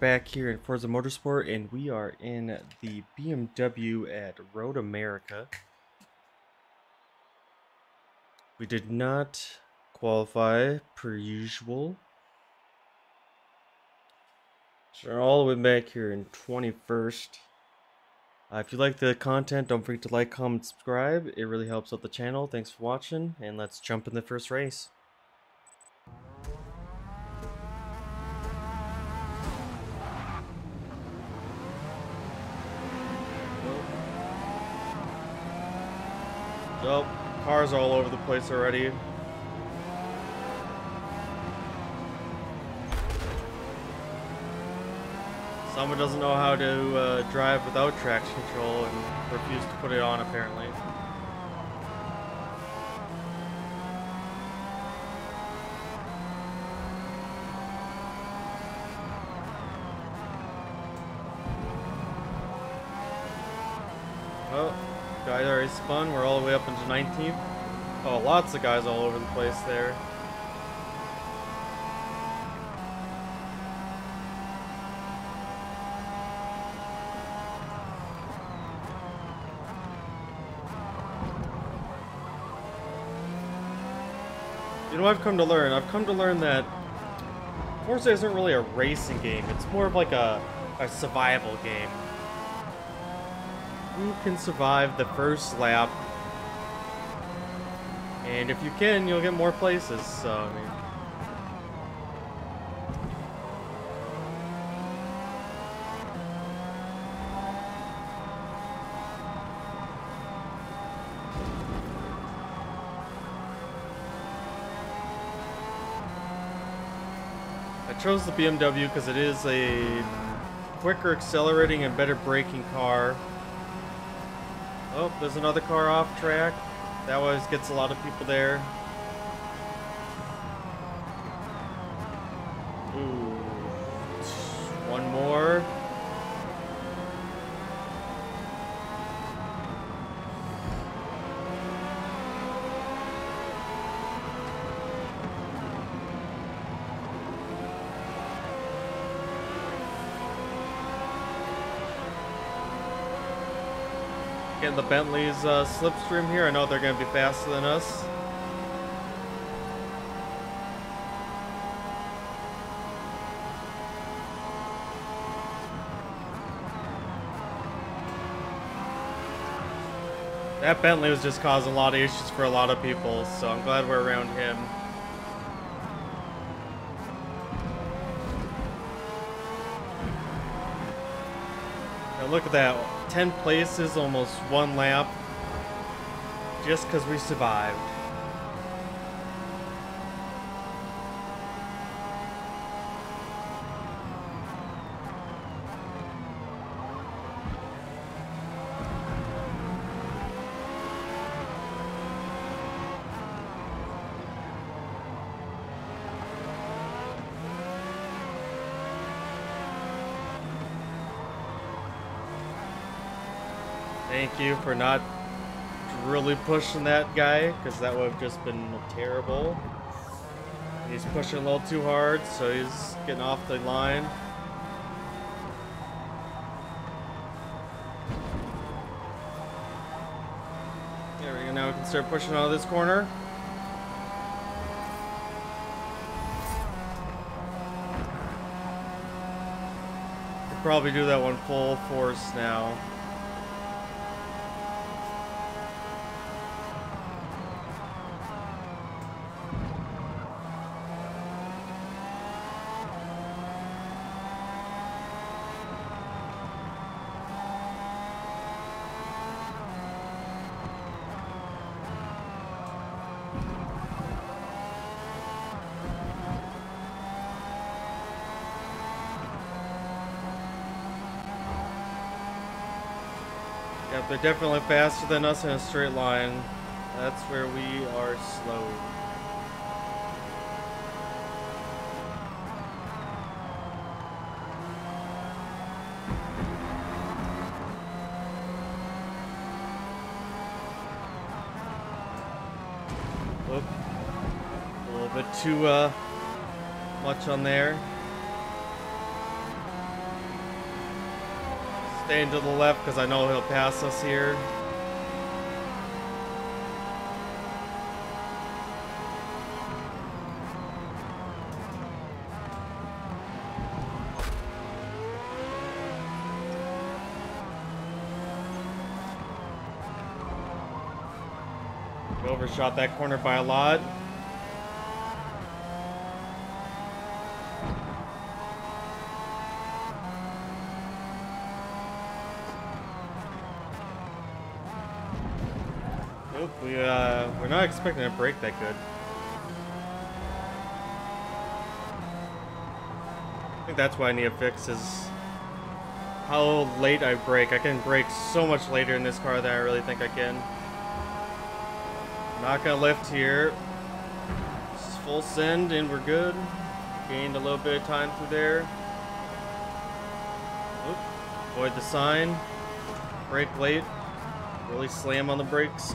back here in Forza Motorsport, and we are in the BMW at Road America. We did not qualify per usual. So we're all the way back here in 21st. If you like the content, don't forget to like, comment, and subscribe. It really helps out the channel. Thanks for watching, and let's jump in the first race. Well, cars all over the place already. Someone doesn't know how to drive without traction control and refused to put it on, apparently. Oh. Guys already spun, we're all the way up into 19th. Oh, lots of guys all over the place there. You know what I've come to learn? I've come to learn that Forza isn't really a racing game, it's more of like a survival game. Who can survive the first lap? And if you can, you'll get more places, so I mean. I chose the BMW because it is a quicker accelerating and better braking car. Oh, there's another car off track. That always gets a lot of people there. Ooh. One more. Getting the Bentley's slipstream here. I know they're going to be faster than us. That Bentley was just causing a lot of issues for a lot of people, so I'm glad we're around him. And look at that. 10 places, almost one lap, just because we survived. Thank you for not really pushing that guy, because that would have just been terrible. He's pushing a little too hard, so he's getting off the line. There we go, now we can start pushing out of this corner. Could probably do that one full force now. Yep, they're definitely faster than us in a straight line. That's where we are slow. Oop. A little bit too much on there. staying to the left because I know he'll pass us here. Overshot that corner by a lot. Nope, we're not expecting a break that good. I think that's why I need to fix is how late I brake. I can brake so much later in this car than I really think I can. Not gonna lift here. Just full send and we're good. Gained a little bit of time through there. Oop. Avoid the sign. Brake late. Really slam on the brakes.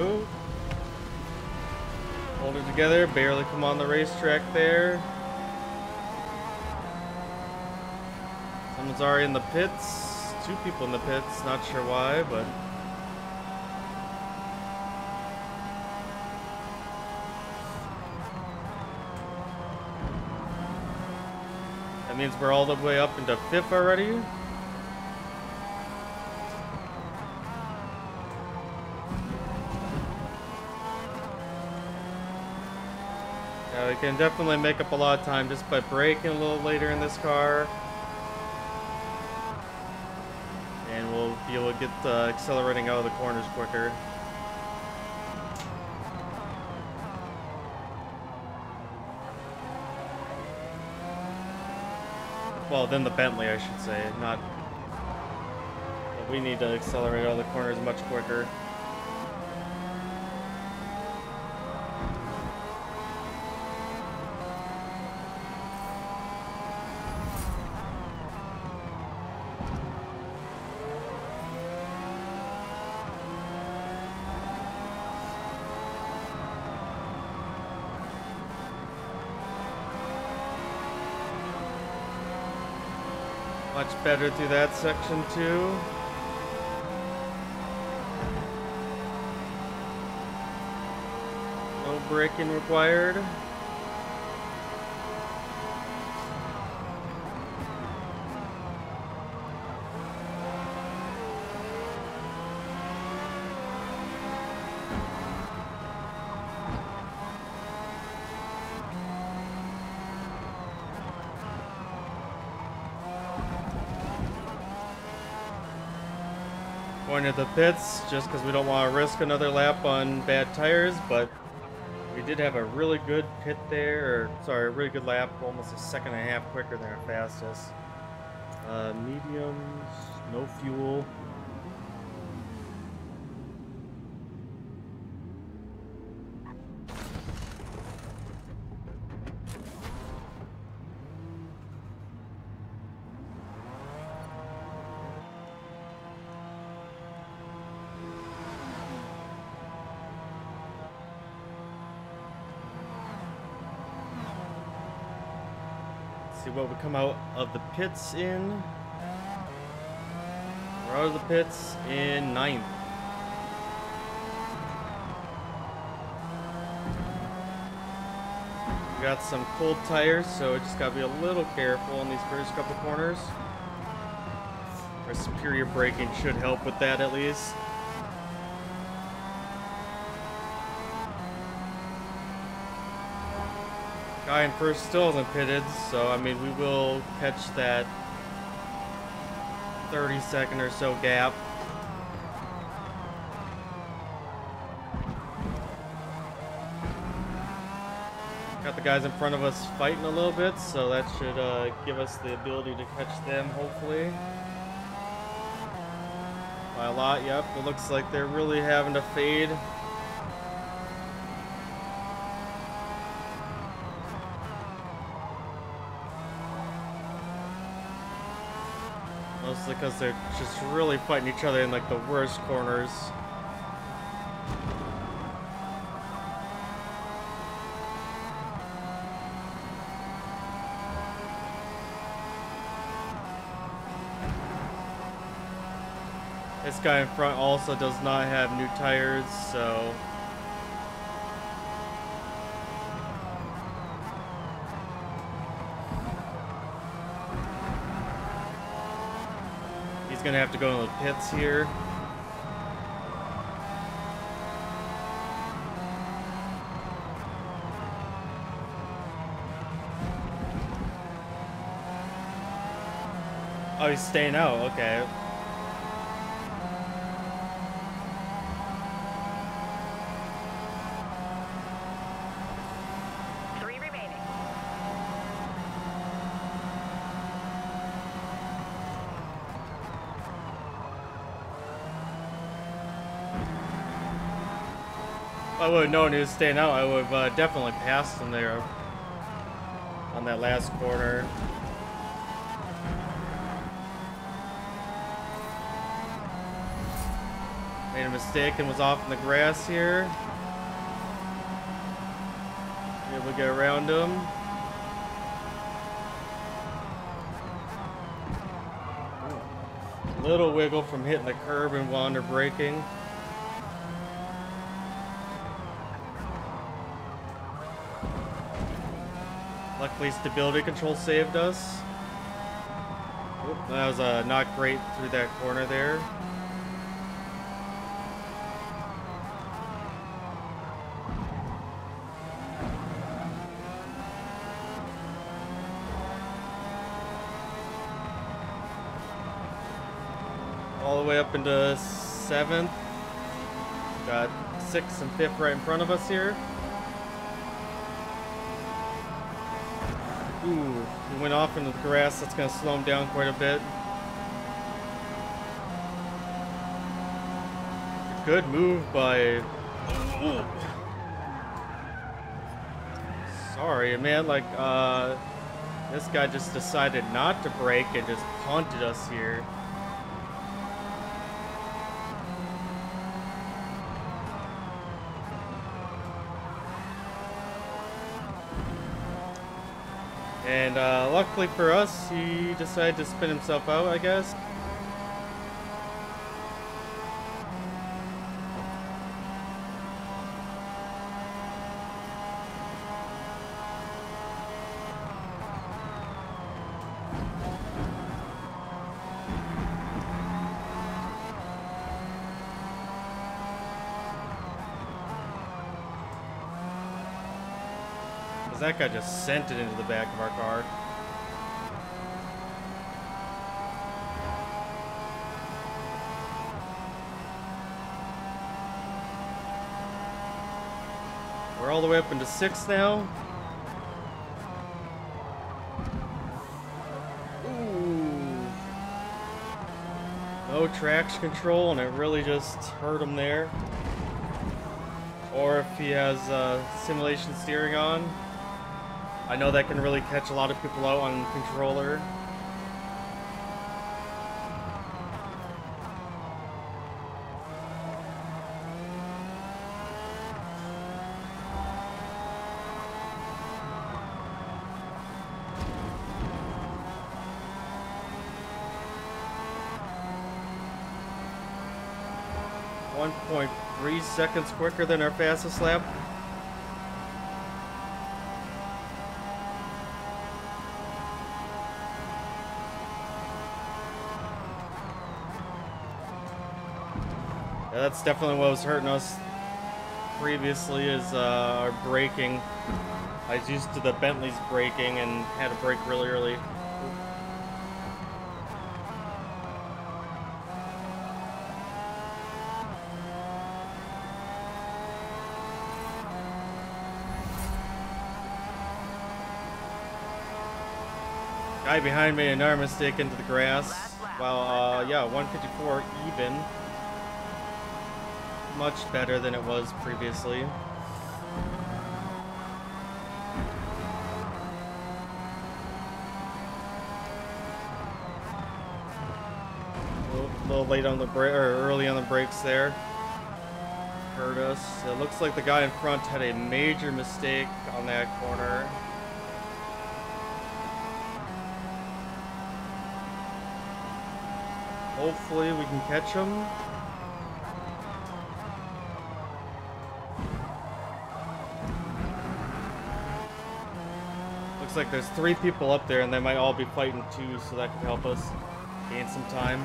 Ooh. Hold it together, barely come on the racetrack there. Someone's already in the pits. Two people in the pits, not sure why, but... that means we're all the way up into fifth already. We can definitely make up a lot of time just by braking a little later in this car. And we'll be able to get accelerating out of the corners quicker. Well, then the Bentley, I should say. Not. But we need to accelerate out of the corners much quicker. Much better through that section too. No braking required. Going to the pits just because we don't want to risk another lap on bad tires, but we did have a really good pit there, or sorry, a really good lap, almost a second and a half quicker than our fastest. Mediums, no fuel. See what we come out of the pits in. We're out of the pits in 9th. We got some cold tires, so it just gotta be a little careful in these first couple corners. Our superior braking should help with that at least. Guy in first still hasn't pitted, so I mean we will catch that 30-second or so gap. Got the guys in front of us fighting a little bit, so that should give us the ability to catch them hopefully. By a lot, yep. It looks like they're really having to fade. Mostly because they're just really fighting each other in like the worst corners. This guy in front also does not have new tires, so... he's gonna have to go to the pits here. Oh, he's staying out, okay. I would have known he was staying out. I would have definitely passed him there on that last corner. Made a mistake and was off in the grass here. Be able to get around him. Ooh. Little wiggle from hitting the curb and while under braking. Luckily, stability control saved us. Oop, that was not great through that corner there. All the way up into 7th. Got 6th and 5th right in front of us here. Ooh, he went off into the grass. That's going to slow him down quite a bit. Good move by... ooh. Sorry, man. Like, this guy just decided not to brake and just punted us here. And luckily for us, he decided to spin himself out, I guess. That guy just sent it into the back of our car. We're all the way up into 6th now. Ooh. No traction control, and it really just hurt him there. Or if he has simulation steering on. I know that can really catch a lot of people out on controller. One 1.3 seconds quicker than our fastest lap. That's definitely what was hurting us previously is our braking. I was used to the Bentley's braking and had to brake really early. Guy behind made another mistake into the grass. Well, yeah, 154 even. Much better than it was previously. A little late on the brake, or early on the brakes there. Hurt us. It looks like the guy in front had a major mistake on that corner. Hopefully we can catch him. Looks like there's 3 people up there and they might all be fighting too, so that could help us gain some time.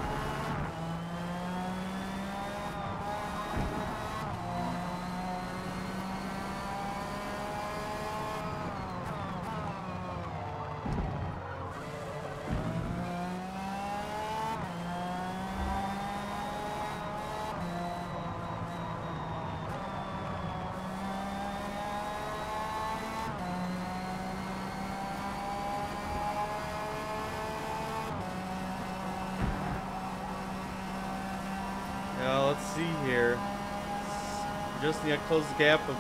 Just need to close the gap of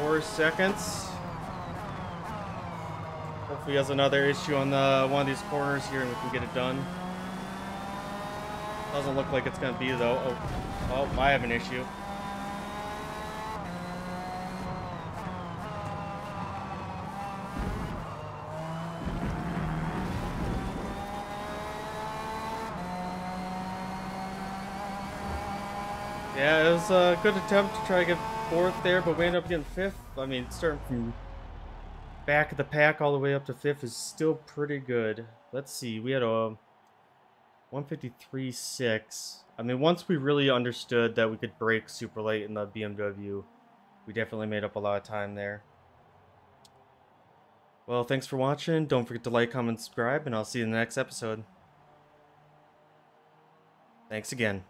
4 seconds. Hopefully he has another issue on one of these corners here and we can get it done. Doesn't look like it's going to be though. Oh, I have an issue. Yeah, it was a good attempt to try to get 4th there, but we ended up getting 5th. I mean, starting from back of the pack all the way up to 5th is still pretty good. Let's see, we had a 153.6. I mean, once we really understood that we could brake super late in the BMW, we definitely made up a lot of time there. Well, thanks for watching. Don't forget to like, comment, subscribe, and I'll see you in the next episode. Thanks again.